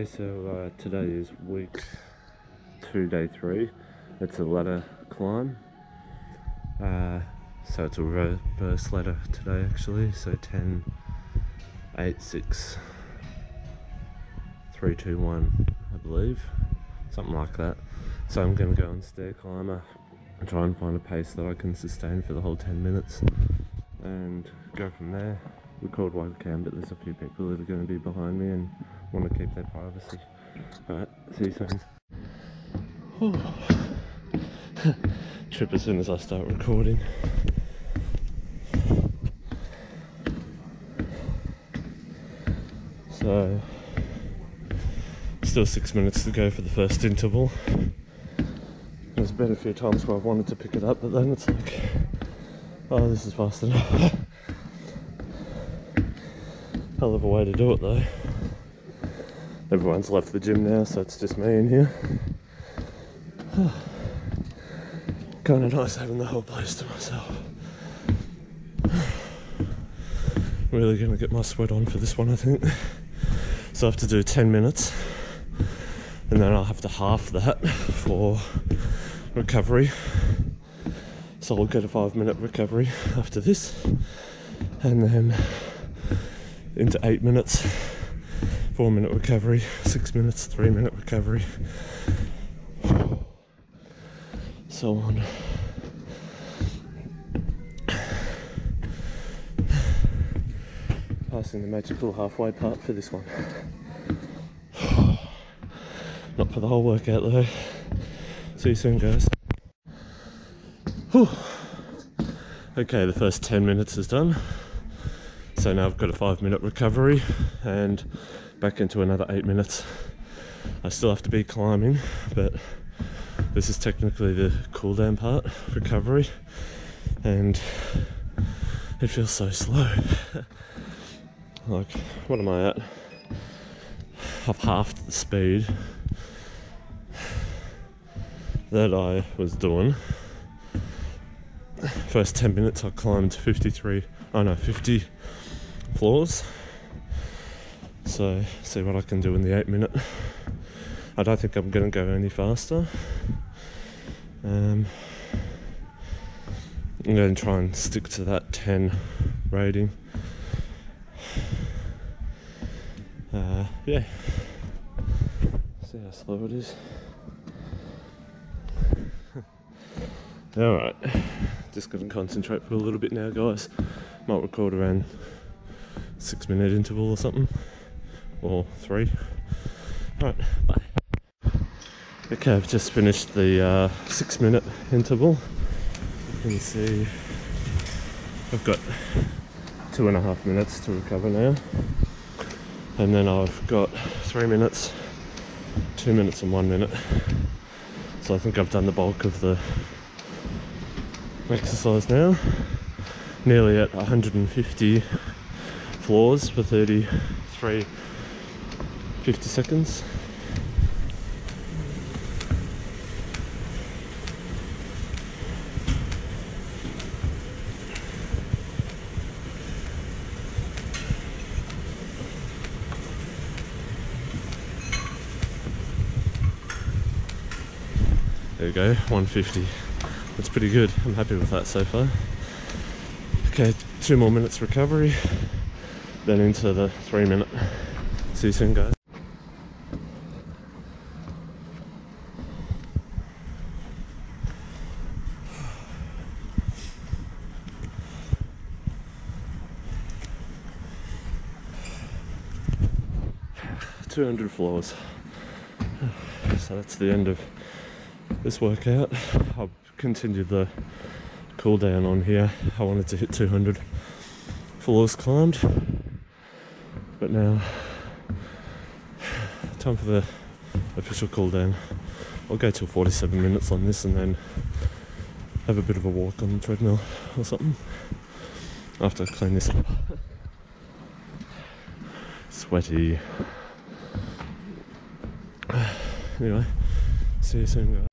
Okay, so today is week 2, day 3. It's a ladder climb. So it's a reverse ladder today actually. So 10, 8, 6, 3, 2, 1, I believe. Something like that. So I'm going to go on stair climber and try and find a pace that I can sustain for the whole 10 minutes and go from there. We called while we can, but there's a few people that are going to be behind me and want to keep their privacy. Alright, see you soon. Trip as soon as I start recording. So, still 6 minutes to go for the first interval. There's been a few times where I've wanted to pick it up, but then it's like, oh, this is fast enough. Hell of a way to do it though. Everyone's left the gym now, so it's just me in here. Kind of nice having the whole place to myself. Really gonna get my sweat on for this one, I think. So I have to do 10 minutes, and then I'll have to half that for recovery. So I'll get a 5-minute recovery after this, and then into 8 minutes, 4-minute recovery, 6 minutes, 3-minute recovery, so on. Passing the magical halfway part for this one. Not for the whole workout though. See you soon, guys. Whew. Okay, the first 10 minutes is done. So now I've got a 5-minute recovery and back into another 8 minutes. I still have to be climbing, but this is technically the cool down part, recovery, and it feels so slow. Like, what am I at? I've halved the speed that I was doing. First 10 minutes I climbed 50 floors, so see what I can do in the 8-minute. I don't think I'm going to go any faster. I'm going to try and stick to that 10 rating. Yeah, see how slow it is. Alright, just going to concentrate for a little bit now, guys. Might record around 6-minute interval or something, or 3. Alright, bye. Okay, I've just finished the 6-minute interval. You can see I've got 2.5 minutes to recover now, and then I've got 3 minutes, 2 minutes and 1 minute. So I think I've done the bulk of the exercise now. Nearly at 150 floors for 50 seconds. There we go, 150. That's pretty good. I'm happy with that so far. Okay, 2 more minutes recovery, then into the 3-minute. See you soon, guys. Mm-hmm. 200 floors. So that's the end of this workout. I've continued the cool down on here. I wanted to hit 200 floors climbed, but now time for the official cool down. I'll go till 47 minutes on this and then have a bit of a walk on the treadmill or something after I clean this up. Sweaty. Anyway, see you soon, guys.